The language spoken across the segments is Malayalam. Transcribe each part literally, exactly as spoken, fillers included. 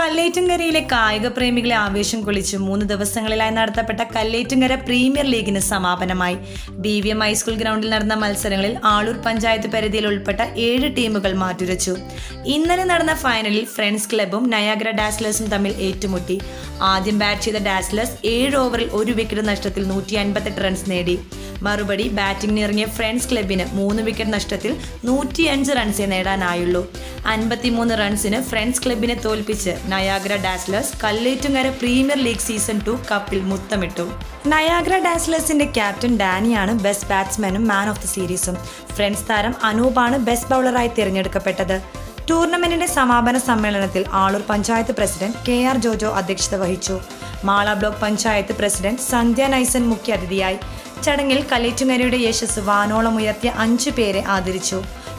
കല്ലേറ്റുംകരയിലെ കായിക പ്രേമികളെ ആവേശം കൊള്ളിച്ച് മൂന്ന് ദിവസങ്ങളിലായി നടത്തപ്പെട്ട കല്ലേറ്റുംകര പ്രീമിയർ ലീഗിന് സമാപനമായി. ബി വി എം ഹൈസ്കൂൾ ഗ്രൗണ്ടിൽ നടന്ന മത്സരങ്ങളിൽ ആളൂർ പഞ്ചായത്ത് പരിധിയിൽ ഉൾപ്പെട്ട ഏഴ് ടീമുകൾ മാറ്റുരച്ചു. ഇന്നലെ നടന്ന ഫൈനലിൽ ഫ്രണ്ട്സ് ക്ലബ്ബും നയാഗ്ര ഡാസ്ലേഴ്സും തമ്മിൽ ഏറ്റുമുട്ടി. ആദ്യം ബാറ്റ് ചെയ്ത ഡാസ്ലേഴ്സ് ഏഴ് ഓവറിൽ ഒരു വിക്കറ്റ് നഷ്ടത്തിൽ നൂറ്റി അൻപത്തെട്ട് റൺസ് നേടി. മറുപടി ബാറ്റിംഗിനിറങ്ങിയ ഫ്രണ്ട്സ് ക്ലബ്ബിന് മൂന്ന് വിക്കറ്റ് നഷ്ടത്തിൽ നൂറ്റി അഞ്ച് റൺസേ നേടാനായുള്ളൂ. അൻപത്തിമൂന്ന് റൺസിന് ഫ്രണ്ട്സ് ക്ലബ്ബിനെ തോൽപ്പിച്ച് Niagara Dazzlers Kallettumkara premier league season two കപ്പിൽ മുത്തമിട്ടു. നയാഗ്ര ഡാസ്ലേഴ്സിന്റെ ക്യാപ്റ്റൻ ഡാനിയാണ് ബെസ്റ്റ് ബാറ്റ്സ്മാനും മാൻ ഓഫ് ദി സീരീസും. ഫ്രണ്ട്സ് താരം അനൂപാണ് ബെസ്റ്റ് ബൗളറായി തിരഞ്ഞെടുക്കപ്പെട്ടത്. ടൂർണമെന്റിന്റെ സമാപന സമ്മേളനത്തിൽ Aloor panchayat president K R Jojo അധ്യക്ഷത വഹിച്ചു. മാള ബ്ലോക്ക് പഞ്ചായത്ത് പ്രസിഡന്റ് സന്ധ്യ നൈസൻ മുഖ്യാതിഥിയായി. ചടങ്ങിൽ കല്ലേറ്റുംകരയുടെ യശസ് വാനോളം ഉയർത്തിയ അഞ്ചു പേരെ ആദരിച്ചു.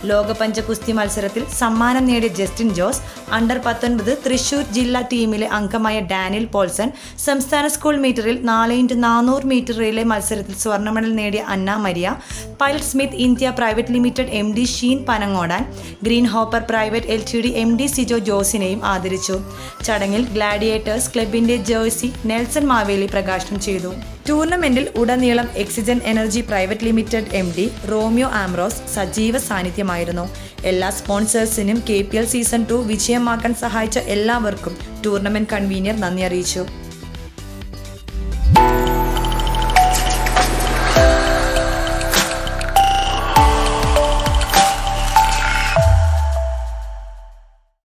ലോക പഞ്ച കുസ്തി മത്സരത്തിൽ സമ്മാനം നേടിയ ജസ്റ്റിൻ ജോസ്, അണ്ടർ പത്തൊൻപത് തൃശൂർ ജില്ലാ ടീമിലെ അംഗമായ ഡാനിയൽ പോൾസൺ, സംസ്ഥാന സ്കൂൾ മീറ്ററിൽ നാല് ഇൻറ്റു നാനൂറ് മീറ്റർ റിലേ മത്സരത്തിൽ സ്വർണ്ണ മെഡൽ നേടിയ Anna Maria, pilot Smith India private limited M D Sheen Panangodan, Greenhopper private L T D M D Sijo ജോസിനെയും ആദരിച്ചു. ചടങ്ങിൽ ഗ്ലാഡിയേറ്റേഴ്സ് ക്ലബിൻ്റെ ജേഴ്സി നെൽസൺ മാവേലി പ്രകാശനം ചെയ്തു. ടൂർണമെന്റിൽ ഉടനീളം Hexigen energy private limited M D Romeo ആംറോസ് സജീവ സാന്നിധ്യമായിരുന്നു. എല്ലാ സ്പോൺസേഴ്സിനും K P L season two വിജയമാക്കാൻ സഹായിച്ച എല്ലാവർക്കും ടൂർണമെന്റ് കൺവീനർ നന്ദി അറിയിച്ചു.